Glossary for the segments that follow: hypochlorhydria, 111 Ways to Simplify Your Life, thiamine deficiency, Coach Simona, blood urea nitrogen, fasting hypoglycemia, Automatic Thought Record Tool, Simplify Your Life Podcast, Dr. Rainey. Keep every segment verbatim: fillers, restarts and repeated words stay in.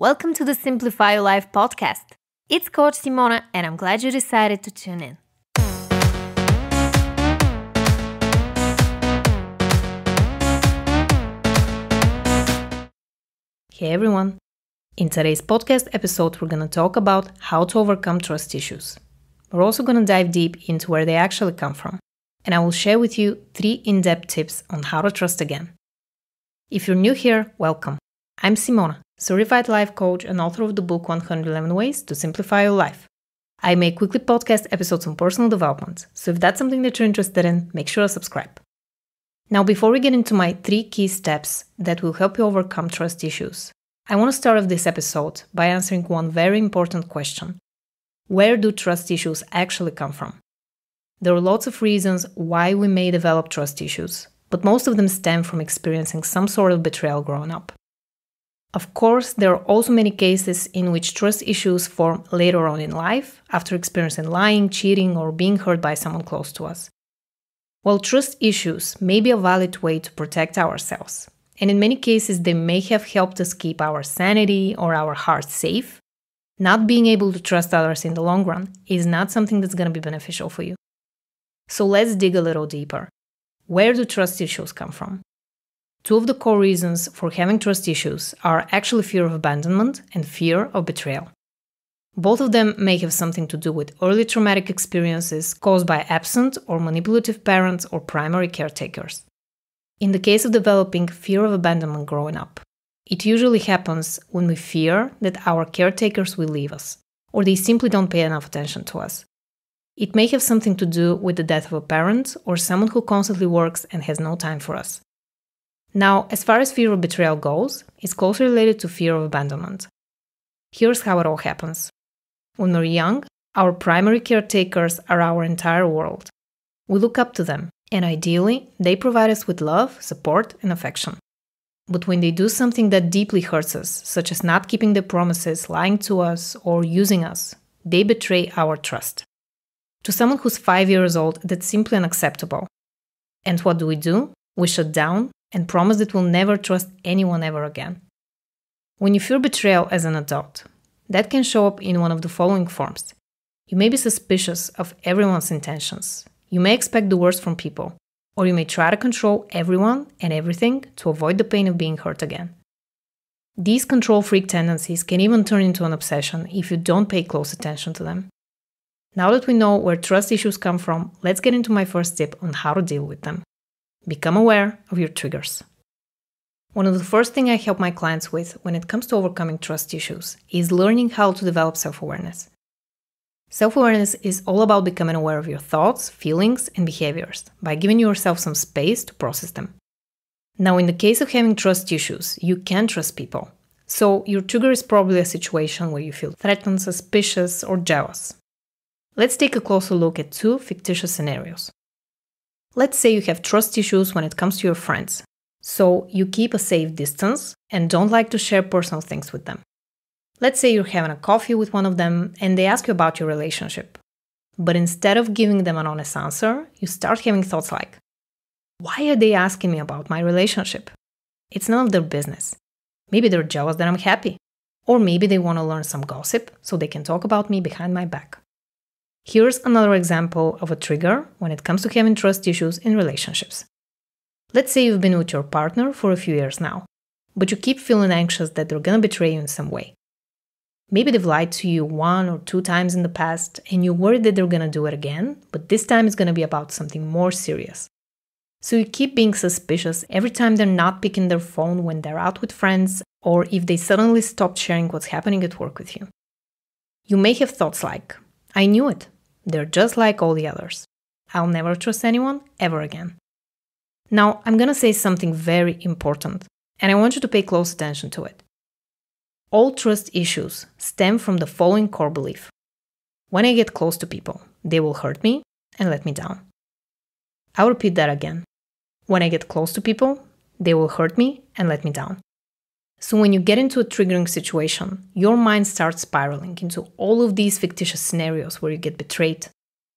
Welcome to the Simplify Your Life podcast. It's Coach Simona, and I'm glad you decided to tune in. Hey everyone! In today's podcast episode, we're going to talk about how to overcome trust issues. We're also going to dive deep into where they actually come from, and I will share with you three in-depth tips on how to trust again. If you're new here, welcome. I'm Simona, certified life coach and author of the book one hundred eleven Ways to Simplify Your Life. I make weekly podcast episodes on personal development, so if that's something that you're interested in, make sure to subscribe. Now, before we get into my three key steps that will help you overcome trust issues, I want to start off this episode by answering one very important question. Where do trust issues actually come from? There are lots of reasons why we may develop trust issues, but most of them stem from experiencing some sort of betrayal growing up. Of course, there are also many cases in which trust issues form later on in life, after experiencing lying, cheating, or being hurt by someone close to us. While trust issues may be a valid way to protect ourselves, and in many cases they may have helped us keep our sanity or our hearts safe, not being able to trust others in the long run is not something that's going to be beneficial for you. So let's dig a little deeper. Where do trust issues come from? Two of the core reasons for having trust issues are actually fear of abandonment and fear of betrayal. Both of them may have something to do with early traumatic experiences caused by absent or manipulative parents or primary caretakers. In the case of developing fear of abandonment growing up, it usually happens when we fear that our caretakers will leave us, or they simply don't pay enough attention to us. It may have something to do with the death of a parent or someone who constantly works and has no time for us. Now, as far as fear of betrayal goes, it's closely related to fear of abandonment. Here's how it all happens. When we're young, our primary caretakers are our entire world. We look up to them, and ideally, they provide us with love, support, and affection. But when they do something that deeply hurts us, such as not keeping their promises, lying to us, or using us, they betray our trust. To someone who's five years old, that's simply unacceptable. And what do we do? We shut down and promise that we'll never trust anyone ever again. When you fear betrayal as an adult, that can show up in one of the following forms. You may be suspicious of everyone's intentions. You may expect the worst from people, or you may try to control everyone and everything to avoid the pain of being hurt again. These control freak tendencies can even turn into an obsession if you don't pay close attention to them. Now that we know where trust issues come from, let's get into my first tip on how to deal with them. Become aware of your triggers. One of the first things I help my clients with when it comes to overcoming trust issues is learning how to develop self-awareness. Self-awareness is all about becoming aware of your thoughts, feelings, and behaviors by giving yourself some space to process them. Now, in the case of having trust issues, you can trust people. So your trigger is probably a situation where you feel threatened, suspicious, or jealous. Let's take a closer look at two fictitious scenarios. Let's say you have trust issues when it comes to your friends. So you keep a safe distance and don't like to share personal things with them. Let's say you're having a coffee with one of them and they ask you about your relationship. But instead of giving them an honest answer, you start having thoughts like, why are they asking me about my relationship? It's none of their business. Maybe they're jealous that I'm happy. Or maybe they want to learn some gossip so they can talk about me behind my back. Here's another example of a trigger when it comes to having trust issues in relationships. Let's say you've been with your partner for a few years now, but you keep feeling anxious that they're going to betray you in some way. Maybe they've lied to you one or two times in the past, and you're worried that they're going to do it again, but this time it's going to be about something more serious. So you keep being suspicious every time they're not picking their phone when they're out with friends, or if they suddenly stop sharing what's happening at work with you. You may have thoughts like, I knew it. They're just like all the others. I'll never trust anyone ever again. Now, I'm going to say something very important, and I want you to pay close attention to it. All trust issues stem from the following core belief. When I get close to people, they will hurt me and let me down. I'll repeat that again. When I get close to people, they will hurt me and let me down. So when you get into a triggering situation, your mind starts spiraling into all of these fictitious scenarios where you get betrayed,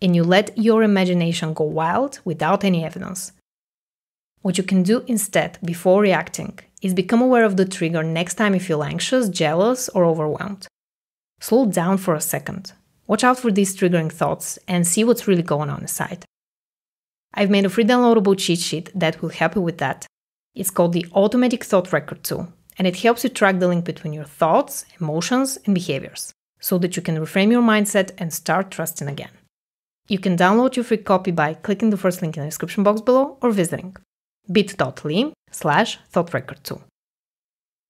and you let your imagination go wild without any evidence. What you can do instead before reacting is become aware of the trigger next time you feel anxious, jealous, or overwhelmed. Slow down for a second. Watch out for these triggering thoughts and see what's really going on inside. I've made a free downloadable cheat sheet that will help you with that. It's called the Automatic Thought Record Tool, and it helps you track the link between your thoughts, emotions, and behaviors, so that you can reframe your mindset and start trusting again. You can download your free copy by clicking the first link in the description box below or visiting bit.ly slash thoughtrecordtool.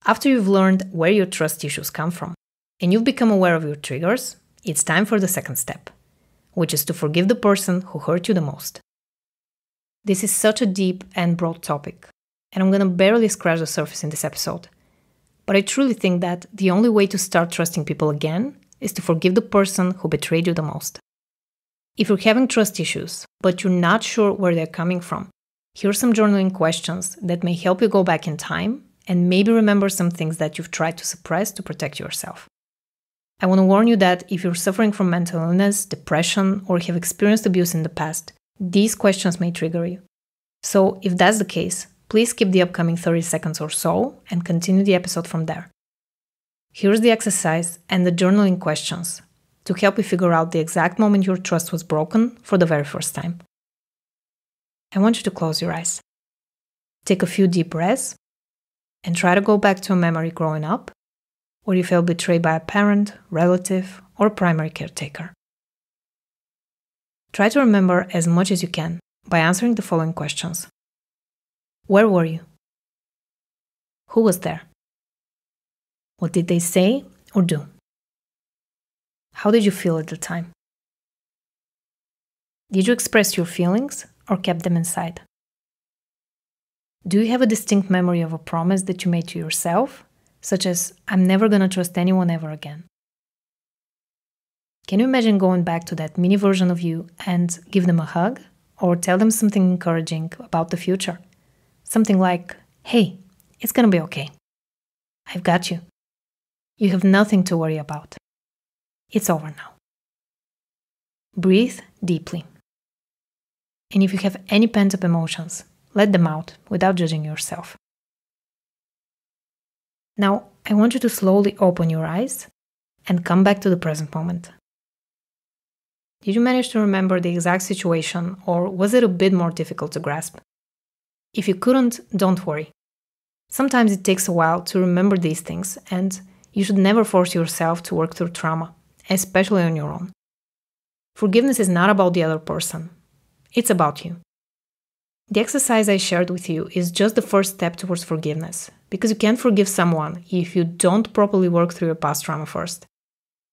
After you've learned where your trust issues come from, and you've become aware of your triggers, it's time for the second step, which is to forgive the person who hurt you the most. This is such a deep and broad topic, and I'm gonna barely scratch the surface in this episode. But I truly think that the only way to start trusting people again is to forgive the person who betrayed you the most. If you're having trust issues, but you're not sure where they're coming from, here are some journaling questions that may help you go back in time and maybe remember some things that you've tried to suppress to protect yourself. I want to warn you that if you're suffering from mental illness, depression, or have experienced abuse in the past, these questions may trigger you. So if that's the case, please skip the upcoming thirty seconds or so and continue the episode from there. Here's the exercise and the journaling questions to help you figure out the exact moment your trust was broken for the very first time. I want you to close your eyes. Take a few deep breaths and try to go back to a memory growing up where you felt betrayed by a parent, relative, or primary caretaker. Try to remember as much as you can by answering the following questions. Where were you? Who was there? What did they say or do? How did you feel at the time? Did you express your feelings or kept them inside? Do you have a distinct memory of a promise that you made to yourself, such as, I'm never gonna trust anyone ever again? Can you imagine going back to that mini version of you and give them a hug or tell them something encouraging about the future? Something like, hey, it's gonna be okay. I've got you. You have nothing to worry about. It's over now. Breathe deeply. And if you have any pent-up emotions, let them out without judging yourself. Now, I want you to slowly open your eyes and come back to the present moment. Did you manage to remember the exact situation, or was it a bit more difficult to grasp? If you couldn't, don't worry. Sometimes it takes a while to remember these things, and you should never force yourself to work through trauma, especially on your own. Forgiveness is not about the other person. It's about you. The exercise I shared with you is just the first step towards forgiveness, because you can't forgive someone if you don't properly work through your past trauma first.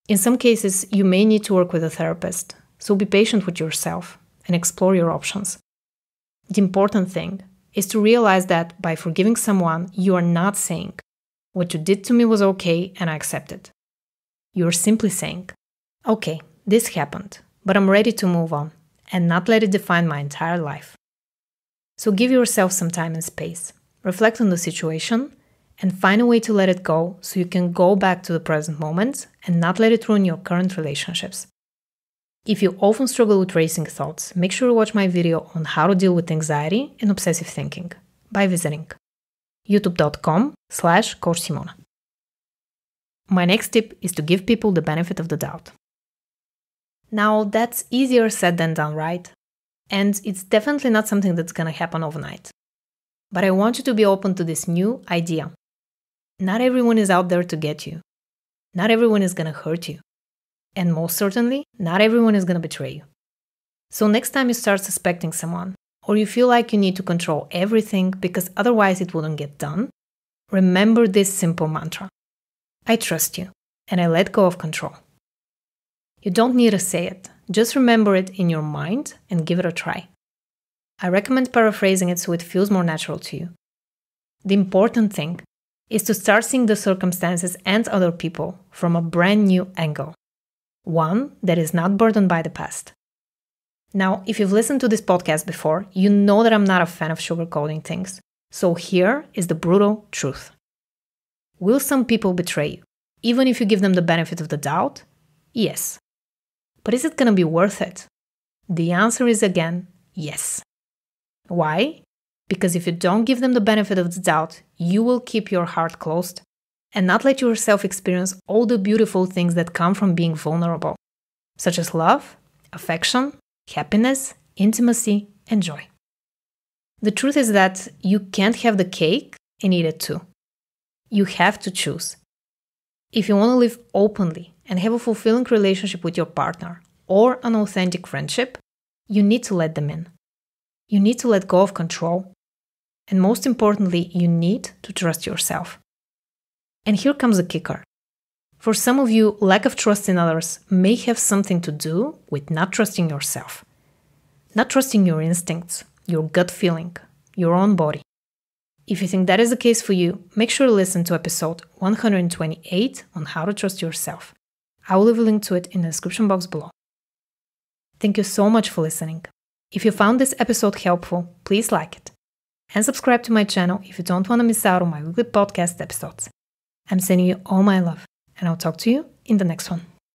In some cases, you may need to work with a therapist, so be patient with yourself and explore your options. The important thing is to realize that by forgiving someone, you are not saying, what you did to me was okay and I accept it. You are simply saying, okay, this happened, but I'm ready to move on and not let it define my entire life. So give yourself some time and space, reflect on the situation, and find a way to let it go so you can go back to the present moment and not let it ruin your current relationships. If you often struggle with racing thoughts, make sure to watch my video on how to deal with anxiety and obsessive thinking by visiting youtube.com slash Coach Simona. My next tip is to give people the benefit of the doubt. Now, that's easier said than done, right? And it's definitely not something that's gonna happen overnight. But I want you to be open to this new idea. Not everyone is out there to get you. Not everyone is gonna hurt you. And most certainly, not everyone is going to betray you. So next time you start suspecting someone, or you feel like you need to control everything because otherwise it wouldn't get done, remember this simple mantra. I trust you, and I let go of control. You don't need to say it, just remember it in your mind and give it a try. I recommend paraphrasing it so it feels more natural to you. The important thing is to start seeing the circumstances and other people from a brand new angle. One that is not burdened by the past. Now, if you've listened to this podcast before, you know that I'm not a fan of sugarcoating things. So here is the brutal truth. Will some people betray you, even if you give them the benefit of the doubt? Yes. But is it going to be worth it? The answer is again, yes. Why? Because if you don't give them the benefit of the doubt, you will keep your heart closed and not let yourself experience all the beautiful things that come from being vulnerable, such as love, affection, happiness, intimacy, and joy. The truth is that you can't have the cake and eat it too. You have to choose. If you want to live openly and have a fulfilling relationship with your partner or an authentic friendship, you need to let them in. You need to let go of control. And most importantly, you need to trust yourself. And here comes the kicker. For some of you, lack of trust in others may have something to do with not trusting yourself. Not trusting your instincts, your gut feeling, your own body. If you think that is the case for you, make sure to listen to episode one hundred twenty-eight on how to trust yourself. I will leave a link to it in the description box below. Thank you so much for listening. If you found this episode helpful, please like it. And subscribe to my channel if you don't want to miss out on my weekly podcast episodes. I'm sending you all my love, and I'll talk to you in the next one.